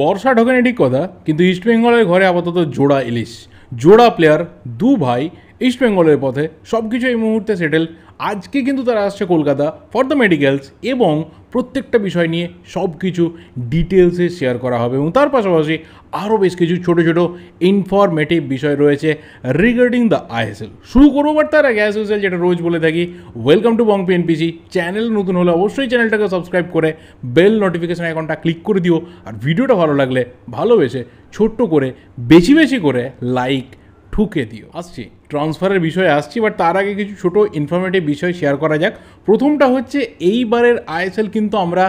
বর্ষা ঢোকেনি ঠিক কথা, কিন্তু ইস্টবেঙ্গলের ঘরে আপাতত জোড়া ইলিশ। জোড়া প্লেয়ার দু ভাই ইস্টবেঙ্গলের পথে সব কিছু এই মুহূর্তে সেটেল। আজকে কিন্তু তারা আসছে কলকাতা ফর দ্য মেডিকেলস এবং প্রত্যেকটা বিষয় নিয়ে সব কিছু ডিটেলসে শেয়ার করা হবে এবং তার পাশাপাশি আরও বেশ কিছু ছোটো ছোটো ইনফরমেটিভ বিষয় রয়েছে রিগার্ডিং দ্য আইএসএল। শুরু করবো, বাট তার আগে আইএসএল যেটা রোজ বলে থাকি, welcome to Bong PNPC. Channel নতুন হলে অবশ্যই চ্যানেলটাকে সাবস্ক্রাইব করে বেল নোটিফিকেশন আইকনটা ক্লিক করে দিও, আর ভিডিওটা ভালো লাগলে ভালোবেসে ছোট্ট করে বেশি বেশি করে লাইক ঠুকে দিও। আসছি ট্রান্সফারের বিষয়ে আসছি, বাট তার আগে কিছু ছোটো ইনফরমেটিভ বিষয় শেয়ার করা যাক। প্রথমটা হচ্ছে এইবারের আইএসএল কিন্তু আমরা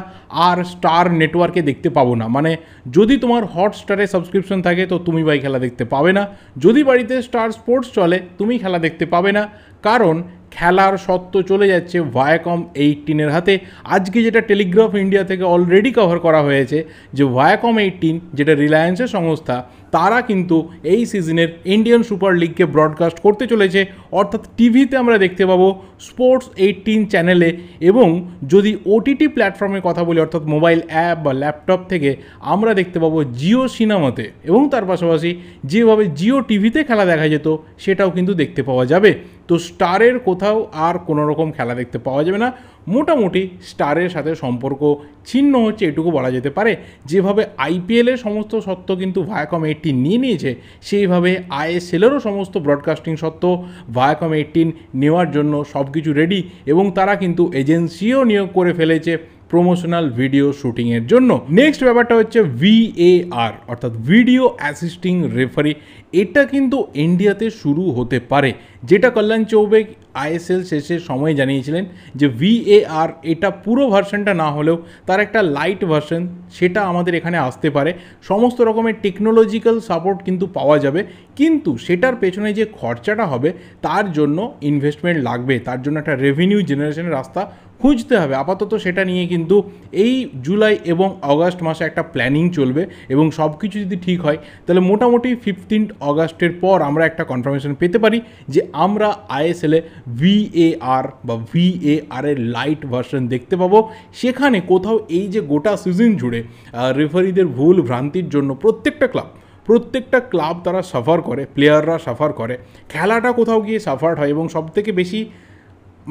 আর স্টার নেটওয়ার্কে দেখতে পাবো না। মানে যদি তোমার হটস্টারে সাবস্ক্রিপশন থাকে তো তুমি ভাই খেলা দেখতে পাবে না, যদি বাড়িতে স্টার স্পোর্টস চলে তুমি খেলা দেখতে পাবে না, কারণ খেলার সত্ত্ব চলে যাচ্ছে ভায়াকম 18 এর হাতে। আজকে যেটা টেলিগ্রাফ ইন্ডিয়া থেকে অলরেডি কভার করা হয়েছে যে ভায়াকম 18 যেটা রিলায়েন্সের সংস্থা, তারা কিন্তু এই সিজনের ইন্ডিয়ান সুপার লিগকে ব্রডকাস্ট করতে চলেছে, অর্থাৎ টিভিতে আমরা দেখতে পাবো স্পোর্টস 18 চ্যানেলে। এবং যদি ওটিটি প্ল্যাটফর্মের কথা বলি, অর্থাৎ মোবাইল অ্যাপ বা ল্যাপটপ থেকে আমরা দেখতে পাবো জিও সিনেমাতে, এবং তার পাশাপাশি যেভাবে জিও টিভিতে খেলা দেখা যেত সেটাও কিন্তু দেখতে পাওয়া যাবে। তো স্টারের কোথাও আর কোনো রকম খেলা দেখতে পাওয়া যাবে না, মোটামুটি স্টারের সাথে সম্পর্ক ছিন্ন হচ্ছে এটুকু বলা যেতে পারে। যেভাবে আইপিএলের সমস্ত সত্ত্ব কিন্তু ভায়াকম 18 নিয়ে নিয়েছে, সেইভাবে আইএসএলেরও সমস্ত ব্রডকাস্টিং সত্ত্ব ভায়াকম 18 নেওয়ার জন্য সব কিছু রেডি, এবং তারা কিন্তু এজেন্সিও নিয়োগ করে ফেলেছে প্রমোশনাল ভিডিও শুটিংয়ের জন্য। নেক্সট ব্যাপারটা হচ্ছে VAR অর্থাৎ ভিডিও অ্যাসিস্টিং রেফারি, এটা কিন্তু ইন্ডিয়াতে শুরু হতে পারে, যেটা কল্যাণ চৌবে আইএসএল শেষের সময় জানিয়েছিলেন যে VAR এটা পুরো ভার্সনটা না হলেও তার একটা লাইট ভার্সন সেটা আমাদের এখানে আসতে পারে। সমস্ত রকমের টেকনোলজিক্যাল সাপোর্ট কিন্তু পাওয়া যাবে, কিন্তু সেটার পেছনে যে খরচাটা হবে তার জন্য ইনভেস্টমেন্ট লাগবে, তার জন্য একটা রেভিনিউ জেনারেশনের রাস্তা খুঁজতে হবে। আপাতত সেটা নিয়ে কিন্তু এই জুলাই এবং অগাস্ট মাসে একটা প্ল্যানিং চলবে, এবং সব কিছু যদি ঠিক হয় তাহলে মোটামুটি 15 অগাস্টের পর আমরা একটা কনফার্মেশন পেতে পারি যে আমরা আইএসএলে VAR বা VAR এর লাইট ভার্সন দেখতে পাবো। সেখানে কোথাও এই যে গোটা সিজন জুড়ে রেফারিদের ভুল ভ্রান্তির জন্য প্রত্যেকটা ক্লাব তারা সাফার করে, প্লেয়াররা সাফার করে, খেলাটা কোথাও গিয়ে সাফার হয়, এবং সবথেকে বেশি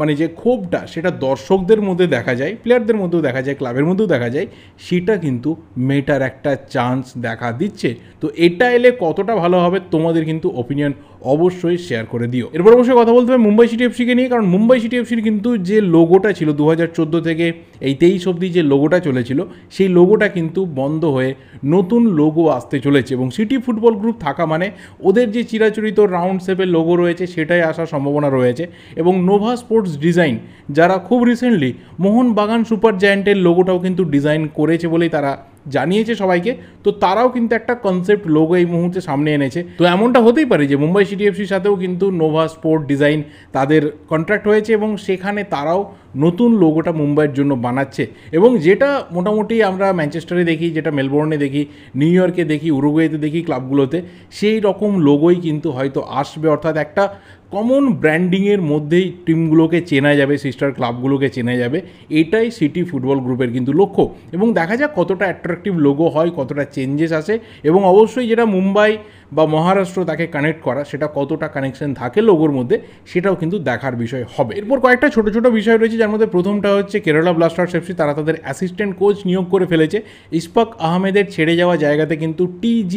মানে যে ক্ষোভটা সেটা দর্শকদের মধ্যে দেখা যায়, প্লেয়ারদের মধ্যেও দেখা যায়, ক্লাবের মধ্যেও দেখা যায়, সেটা কিন্তু মেটার একটা চান্স দেখা দিচ্ছে। তো এটা এলে কতটা ভালো হবে তোমাদের কিন্তু ওপিনিয়ন অবশ্যই শেয়ার করে দিও। এরপর অবশ্যই কথা বলতে হবে মুম্বাই সিটি এফসিকে নিয়ে, কারণ মুম্বাই সিটি এফসির কিন্তু যে লোগোটা ছিল 2014 থেকে এই 23 অবধি যে লোগোটা চলেছিল, সেই লোগোটা কিন্তু বন্ধ হয়ে নতুন লোগো আসতে চলেছে, এবং সিটি ফুটবল গ্রুপ থাকা মানে ওদের যে চিরাচরিত রাউন্ড শেপের লোগো রয়েছে সেটাই আসার সম্ভাবনা রয়েছে। এবং নোভা স্পোর্টস ডিজাইন, যারা খুব রিসেন্টলি মোহন বাগান সুপার জায়েন্টের লোগোটাও কিন্তু ডিজাইন করেছে বলেই তারা জানিয়েছে সবাইকে, তো তারাও কিন্তু একটা কনসেপ্ট লোগো এই মুহূর্তে সামনে এনেছে। তো এমনটা হতেই পারে যে মুম্বাই সিটি এফসির সাথেও কিন্তু নোভা স্পোর্ট ডিজাইন তাদের কন্ট্রাক্ট হয়েছে, এবং সেখানে তারাও নতুন লোগোটা মুম্বাইয়ের জন্য বানাচ্ছে। এবং যেটা মোটামুটি আমরা ম্যানচেস্টারে দেখি, যেটা মেলবোর্নে দেখি, নিউ ইয়র্কে দেখি, উরুগুয়েতে দেখি ক্লাবগুলোতে, সেই রকম লোগোই কিন্তু হয়তো আসবে, অর্থাৎ একটা কমন ব্র্যান্ডিংয়ের মধ্যেই টিমগুলোকে চেনা যাবে, সিস্টার ক্লাবগুলোকে চেনা যাবে। এটাই সিটি ফুটবল গ্রুপের কিন্তু লক্ষ্য, এবং দেখা যাক কতটা অ্যাট্রাকটিভ লোগো হয়, কতটা চেঞ্জেস আসে, এবং অবশ্যই যেটা মুম্বাই বা মহারাষ্ট্র তাকে কানেক্ট করা, সেটা কতটা কানেকশন থাকে লোগোর মধ্যে, সেটাও কিন্তু দেখার বিষয় হবে। এরপর কয়েকটা ছোটো ছোটো বিষয় রয়েছে, যার মধ্যে প্রথমটা হচ্ছে কেরালা ব্লাস্টার্স FC তারা তাদের অ্যাসিস্ট্যান্ট কোচ নিয়োগ করে ফেলেছে। ইশফাক আহমেদের ছেড়ে যাওয়া জায়গাতে কিন্তু TG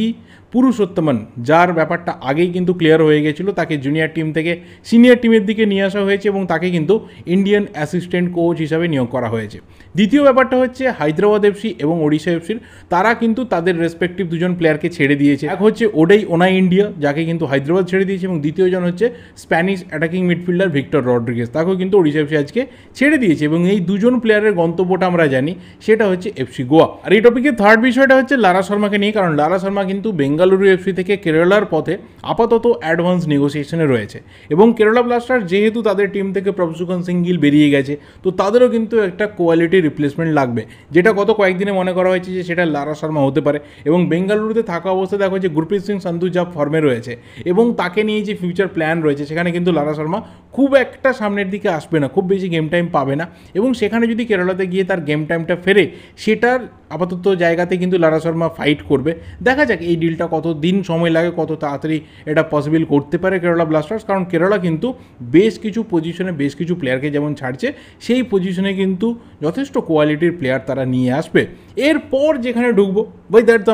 পুরুষোত্তমন, যার ব্যাপারটা আগেই কিন্তু ক্লিয়ার হয়ে গেছিলো, তাকে জুনিয়র টিম থেকে সিনিয়র টিমের দিকে নিয়ে আসা হয়েছে, এবং তাকে কিন্তু ইন্ডিয়ান অ্যাসিস্ট্যান্ট কোচ হিসাবে নিয়োগ করা হয়েছে। দ্বিতীয় ব্যাপারটা হচ্ছে হায়দ্রাবাদ FC এবং ওড়িশা FCর তারা কিন্তু তাদের রেসপেক্টিভ দুজন প্লেয়ারকে ছেড়ে দিয়েছে। এক হচ্ছে ওডাই ওনা ইন্ডিয়া, যাকে কিন্তু হায়দ্রাবাদ ছেড়ে দিয়েছে, এবং দ্বিতীয়জন হচ্ছে Spanish attacking midfielder Victor Rodriguez, তাকেও কিন্তু ওড়িশা FC আজকে ছেড়ে দিয়েছে, এবং এই দুজন প্লেয়ারের গন্তব্যটা আমরা জানি সেটা হচ্ছে FC গোয়া। আর এই টপিকের থার্ড বিষয়টা হচ্ছে লারা শর্মাকে নিয়ে, কারণ লারা শর্মা কিন্তু বেঙ্গালুরু FC থেকে কেরালার পথে আপাতত অ্যাডভান্স নেগোসিয়েশনে রয়েছে। और केरला ब्लास्टार्स जेहेतु तादेर टीम थेके प्रभसुखान सिंह गिल बेरिये गेछे तो तादेरो किन्तु एकटा क्वालिटी रिप्लेसमेंट लागबे जेटा गत कयेकदिने मने करा होयेछे जे सेटा लारा शर्मा होते पारे एबं बेंगालुरुते थाका अवस्थाय देखो जे गुरप्रीत सिंह सान्धु जा फर्मे रयेछे एबं ताके निये जे फ्यूचर प्लान रयेछे सेखाने किन्तु लारा शर्मा खूब एकटा सामनेर दिके आसबे ना खूब बेशी गेम टाइम पाबे ना एबं सेखाने जोदि केरलाते गिये तार गेम टाइमटा फेरे सेटार আপাতত জায়গাতে কিন্তু লারা শর্মা ফাইট করবে। দেখা যাক এই ডিলটা কত দিন সময় লাগে, কত তাড়াতাড়ি এটা পসিবল করতে পারে কেরালা ব্লাস্টার্স, কারণ কেরালা কিন্তু বেশ কিছু পজিশনে বেশ কিছু প্লেয়ারকে যেমন ছাড়ছে সেই পজিশনে কিন্তু যথেষ্ট কোয়ালিটির প্লেয়ার তারা নিয়ে আসবে। এরপর যেখানে ঢুকবো by that's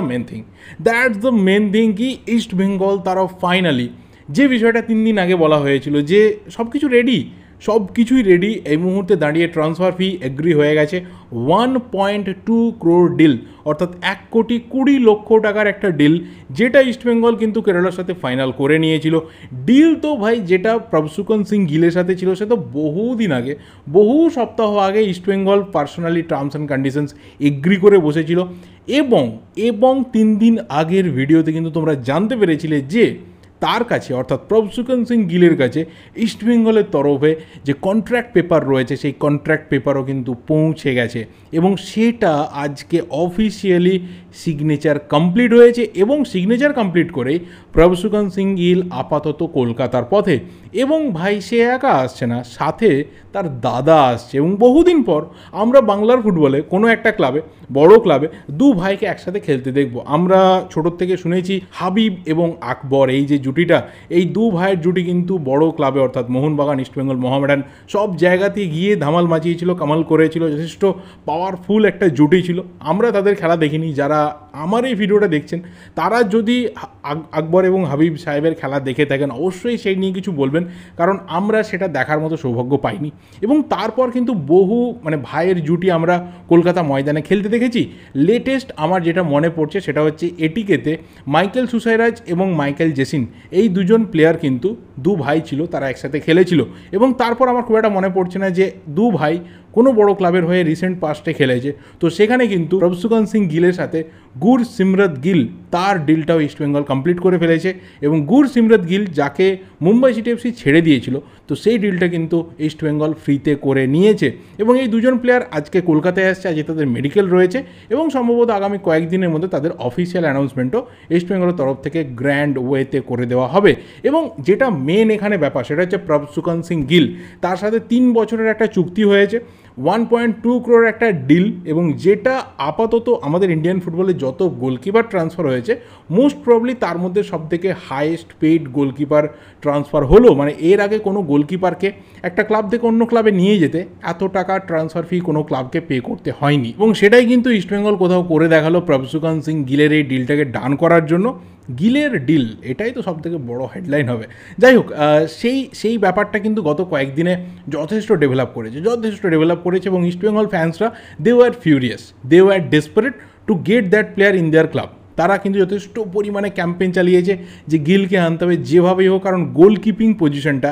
the main thing কি ইস্ট বেঙ্গল তারা ফাইনালি যে বিষয়টা 3 দিন আগে বলা হয়েছিল যে সব কিছু রেডি, सब किचुई रेडी এই মুহূর্তে দাঁড়িয়ে ট্রান্সফার ফি এগ্রি হয়ে গেছে 1.2 crore ডিল অর্থাৎ 1,20,00,000 টাকার একটা ডিল যেটা ইস্টবেঙ্গল কিন্তু কেরালার সাথে ফাইনাল করে নিয়েছিল। ডিল তো ভাই যেটা প্রভসুখান সিং গিলের সাথে ছিল সে তো বহুদিন আগে, বহু সপ্তাহ আগে East Bengal personally terms and conditions agree করে বসেছিল এবং 3 দিন আগের ভিডিওতে কিন্তু তোমরা জানতে পেরেছিলে যে তার কাছে অর্থাৎ প্রভসুখান সিং গিলের কাছে ইস্ট বেঙ্গলের তরফে যে কন্ট্রাক্ট পেপার রয়েছে সেই কন্ট্রাক্ট পেপারও কিন্তু পৌঁছে গেছে এবং সেটা আজকে অফিসিয়ালি সিগনেচার কমপ্লিট হয়েছে এবং সিগনেচার কমপ্লিট করে প্রভসুখান সিং গিল আপাতত কলকাতার পথে। এবং ভাই সে একা আসছে না, সাথে তার দাদা আসছে এবং বহুদিন পর আমরা বাংলার ফুটবলে কোনো একটা ক্লাবে, বড় ক্লাবে দু ভাইকে একসাথে খেলতে দেখব। আমরা ছোটোর থেকে শুনেছি হাবিব এবং আকবর এই যে জুটিটা, এই দু ভাইয়ের জুটি কিন্তু বড় ক্লাবে অর্থাৎ মোহনবাগান, ইস্টবেঙ্গল, মোহামেডান সব জায়গাতে গিয়ে ধামাল মাচিয়েছিল, কামাল করেছিল, যথেষ্ট পাওয়ারফুল একটা জুটি ছিল। আমরা তাদের খেলা দেখিনি, যারা আমার এই ভিডিওটা দেখছেন তারা যদি আকবর এবং হাবিব সাহেবের খেলা দেখে থাকেন অবশ্যই সেই নিয়ে কিছু বলবেন, কারণ আমরা সেটা দেখার মতো সৌভাগ্য পাইনি। এবং তারপর কিন্তু বহু ভাইয়ের জুটি আমরা কলকাতা ময়দানে খেলতে দেখেছি। লেটেস্ট আমার যেটা মনে পড়ছে সেটা হচ্ছে এটিকেতে মাইকেল সুসাইরাজ এবং মাইকেল জেসিন এই দুজন প্লেয়ার কিন্তু দু ভাই ছিল, তারা একসাথে খেলেছিল। এবং তারপর আমার খুব একটা মনে পড়ছে না যে দু ভাই কোনো বড় ক্লাবের হয়ে রিসেন্ট পাস্টে খেলেছে, তো সেখানে কিন্তু প্রভসুখান সিং গিলের সাথে গুরসিমরত গিল তার ডিলটাও ইস্টবেঙ্গল কমপ্লিট করে ফেলেছে এবং গুরসিমরত গিল যাকে মুম্বাই সিটি এফসি ছেড়ে দিয়েছিল তো সেই ডিলটা কিন্তু ইস্টবেঙ্গল ফ্রিতে করে নিয়েছে। এবং এই দুজন প্লেয়ার আজকে কলকাতায় আসছে, আজকে তাদের মেডিকেল রয়েছে এবং সম্ভবত আগামী কয়েকদিনের মধ্যে তাদের অফিসিয়াল অ্যানাউন্সমেন্টও ইস্টবেঙ্গলের তরফ থেকে গ্র্যান্ড ওয়েতে করে দেওয়া হবে। এবং যেটা মেন এখানে ব্যাপার সেটা হচ্ছে প্রভসুখান সিং গিল তার সাথে 3 বছরের একটা চুক্তি হয়েছে, 1.2 crore একটা ডিল এবং যেটা আপাতত আমাদের ইন্ডিয়ান ফুটবলে যত গোলকিপার ট্রান্সফার হয়েছে মোস্ট প্রবলি তার মধ্যে সবথেকে হাইয়েস্ট পেইড গোলকিপার ট্রান্সফার হলো। এর আগে কোনো গোলকিপারকে একটা ক্লাব থেকে অন্য ক্লাবে নিয়ে যেতে এত টাকা ট্রান্সফার ফি কোনো ক্লাবকে পে করতে হয়নি এবং সেটাই কিন্তু ইস্টবেঙ্গল কোথাও করে দেখালো প্রভসুখান সিং গিলের এই ডিলটাকে ডান করার জন্য। গিলের ডিল এটাই তো সবথেকে বড় হেডলাইন হবে। যাই হোক সেই ব্যাপারটা কিন্তু গত কয়েকদিনে যথেষ্ট ডেভেলপ করেছে এবং ইস্টবেঙ্গল ফ্যান্সরা they were furious, they were desperate to get that player in their club. তারা কিন্তু যথেষ্ট পরিমাণে ক্যাম্পেইন চালিয়েছে যে গিলকে আনতে হবে যেভাবেই হোক, কারণ গোলকিপিং পজিশনটা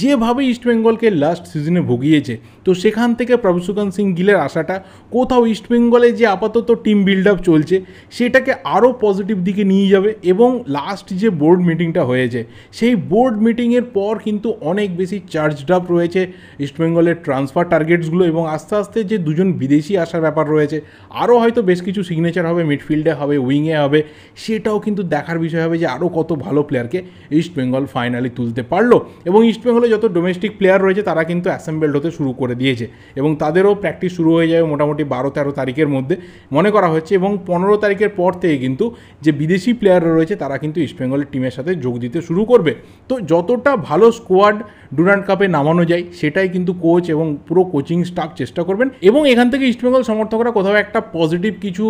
যেভাবে ইস্টবেঙ্গলকে লাস্ট সিজনে ভুগিয়েছে তো সেখান থেকে প্রভসুখান সিং গিলের আশাটা কোথাও ইস্টবেঙ্গলে যে আপাতত টিম বিল্ড আপ চলছে সেটাকে আরও পজিটিভ দিকে নিয়ে যাবে। এবং লাস্ট যে বোর্ড মিটিংটা হয়েছে সেই বোর্ড মিটিংয়ের পর কিন্তু অনেক বেশি চার্জড আপ রয়েছে ইস্টবেঙ্গলের ট্রান্সফার টার্গেটসগুলো এবং আস্তে আস্তে যে দুজন বিদেশি আসার ব্যাপার রয়েছে, আরও হয়তো বেশ কিছু সিগনেচার হবে, মিডফিল্ডে হবে, উইংয়ে হবে, সেটাও কিন্তু দেখার বিষয় হবে যে আরও কত ভালো প্লেয়ারকে ইস্টবেঙ্গল ফাইনালি তুলতে পারলো। এবং ইস্টবেঙ্গলে যত ডোমেস্টিক প্লেয়ার রয়েছে তারা কিন্তু অ্যাসেম্বলড হতে শুরু করে দিয়েছে এবং তাদেরও প্র্যাকটিস শুরু হয়ে যাবে মোটামুটি 12-13 তারিখের মধ্যে মনে করা হচ্ছে এবং 15 তারিখের পর থেকে কিন্তু যে বিদেশি প্লেয়াররা রয়েছে তারা কিন্তু ইস্টবেঙ্গলের টিমের সাথে যোগ দিতে শুরু করবে। তো যতটা ভালো স্কোয়াড ডুরান্ড কাপে নামানো যায় সেটাই কিন্তু কোচ এবং পুরো কোচিং স্টাফ চেষ্টা করবেন এবং এখান থেকে ইস্টবেঙ্গল সমর্থকরা কোথাও একটা পজিটিভ কিছু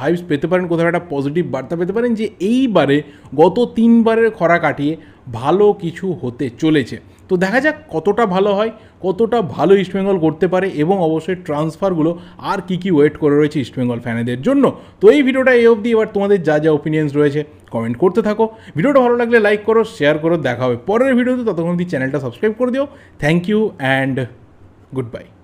ভাইবস পেতে পারেন, কোথাও একটা পজিটিভ বার্তা পেতে পারেন যে এইবারে গত 3 বারের খরা কাটিয়ে ভালো কিছু হতে চলেছে। তো দেখা যাক কতটা ভালো হয়, কতটা ভালো ইস্টবেঙ্গল করতে পারে এবং অবশ্যই ট্রান্সফারগুলো আর কী ওয়েট করে রয়েছে ইস্টবেঙ্গল ফ্যানেদের জন্য। তো এই ভিডিওটা এই অবধি, এবার তোমাদের যা যা ওপিনিয়ন্স রয়েছে কমেন্ট করতে থাকো, ভিডিওটা ভালো লাগলে লাইক করো, শেয়ার করো, দেখা হবে পরের ভিডিওতে, ততক্ষণ অবধি চ্যানেলটা সাবস্ক্রাইব করে দিও। Thank you and good bye.